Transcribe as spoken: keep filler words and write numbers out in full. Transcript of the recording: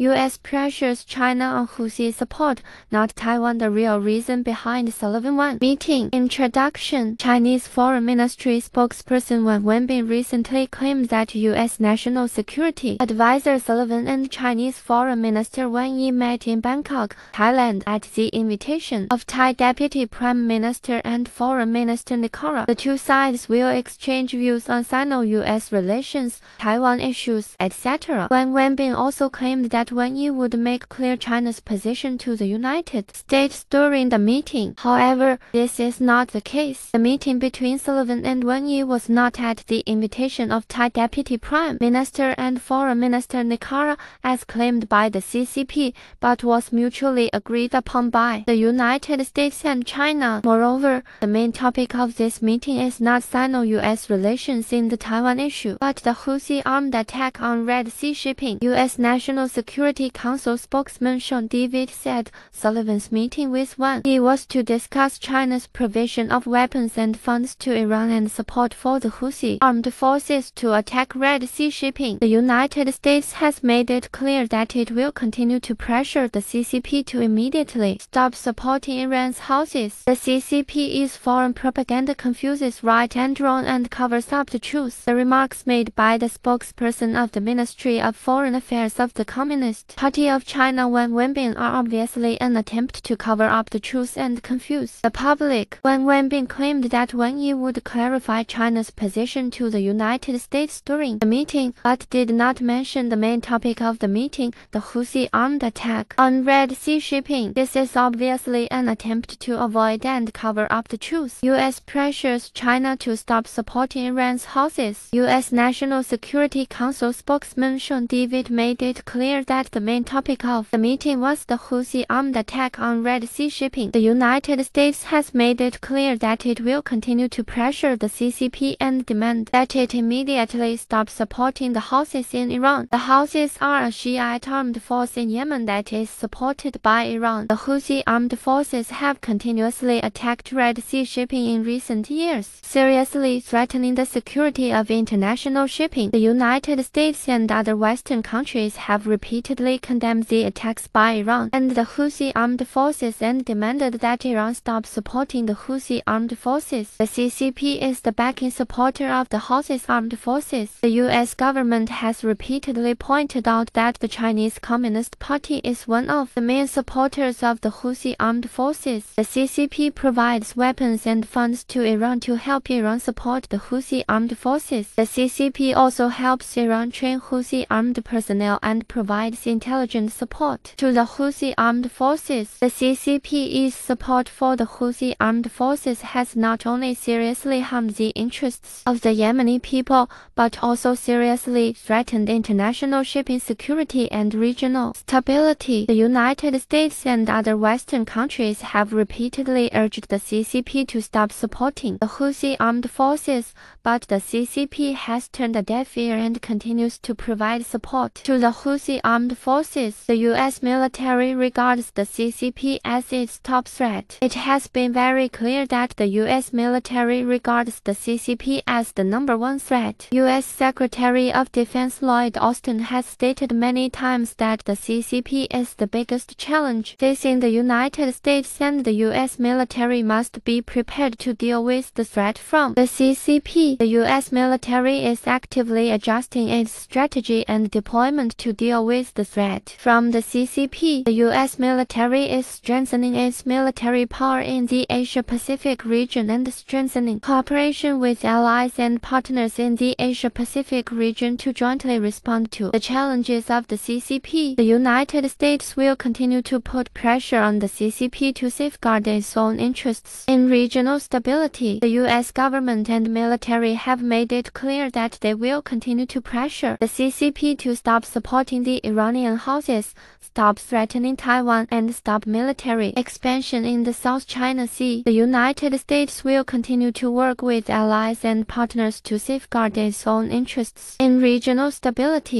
U S pressures China on Houthi support, not Taiwan, the real reason behind Sullivan Wang meeting. Introduction. Chinese Foreign Ministry spokesperson Wang Wenbin recently claimed that U S National Security Advisor Sullivan and Chinese Foreign Minister Wang Yi met in Bangkok, Thailand, at the invitation of Thai Deputy Prime Minister and Foreign Minister Nikora. The two sides will exchange views on Sino-U S relations, Taiwan issues, et cetera. Wang Wenbin also claimed that Wang Yi would make clear China's position to the United States during the meeting. However, this is not the case. The meeting between Sullivan and Wang Yi was not at the invitation of Thai Deputy Prime Minister and Foreign Minister Nikora, as claimed by the C C P, but was mutually agreed upon by the United States and China. Moreover, the main topic of this meeting is not Sino-U S relations in the Taiwan issue, but the Houthi armed attack on Red Sea shipping. U S National Security Security Council spokesman Sean David said Sullivan's meeting with Wang Yi was to discuss China's provision of weapons and funds to Iran and support for the Houthi armed forces to attack Red Sea shipping. The United States has made it clear that it will continue to pressure the C C P to immediately stop supporting Iran's Houthis. The C C P's foreign propaganda confuses right and wrong and covers up the truth. The remarks made by the spokesperson of the Ministry of Foreign Affairs of the Communist Party of China, Wang Wenbin, are obviously an attempt to cover up the truth and confuse the public. Wang Wenbin claimed that Wang Yi would clarify China's position to the United States during the meeting, but did not mention the main topic of the meeting, the Houthi armed attack on Red Sea shipping. This is obviously an attempt to avoid and cover up the truth. U S pressures China to stop supporting Iran's Houthis. U S National Security Council spokesman Sean David made it clear that the main topic of the meeting was the Houthi armed attack on Red Sea shipping. The United States has made it clear that it will continue to pressure the C C P and demand that it immediately stop supporting the Houthis in Iran. The Houthis are a Shiite armed force in Yemen that is supported by Iran. The Houthi armed forces have continuously attacked Red Sea shipping in recent years, seriously threatening the security of international shipping. The United States and other Western countries have repeatedly condemned the attacks by Iran and the Houthi armed forces and demanded that Iran stop supporting the Houthi armed forces. The C C P is the backing supporter of the Houthi armed forces. The U S government has repeatedly pointed out that the Chinese Communist Party is one of the main supporters of the Houthi armed forces. The C C P provides weapons and funds to Iran to help Iran support the Houthi armed forces. The C C P also helps Iran train Houthi armed personnel and provides intelligence support to the Houthi armed forces. The C C P's support for the Houthi armed forces has not only seriously harmed the interests of the Yemeni people, but also seriously threatened international shipping security and regional stability. The United States and other Western countries have repeatedly urged the C C P to stop supporting the Houthi armed forces, but the C C P has turned a deaf ear and continues to provide support to the Houthi armed forces. The U S military regards the C C P as its top threat. It has been very clear that the U S military regards the C C P as the number one threat. U S Secretary of Defense Lloyd Austin has stated many times that the C C P is the biggest challenge facing the United States, and the U S military must be prepared to deal with the threat from the C C P. The U S military is actively adjusting its strategy and deployment to deal with the The threat from the C C P. The U S military is strengthening its military power in the Asia-Pacific region and strengthening cooperation with allies and partners in the Asia-Pacific region to jointly respond to the challenges of the C C P. The United States will continue to put pressure on the C C P to safeguard its own interests in regional stability. The U S government and military have made it clear that they will continue to pressure the C C P to stop supporting the Iran Iranian Houthis, stop threatening Taiwan, and stop military expansion in the South China Sea. The United States will continue to work with allies and partners to safeguard its own interests in regional stability.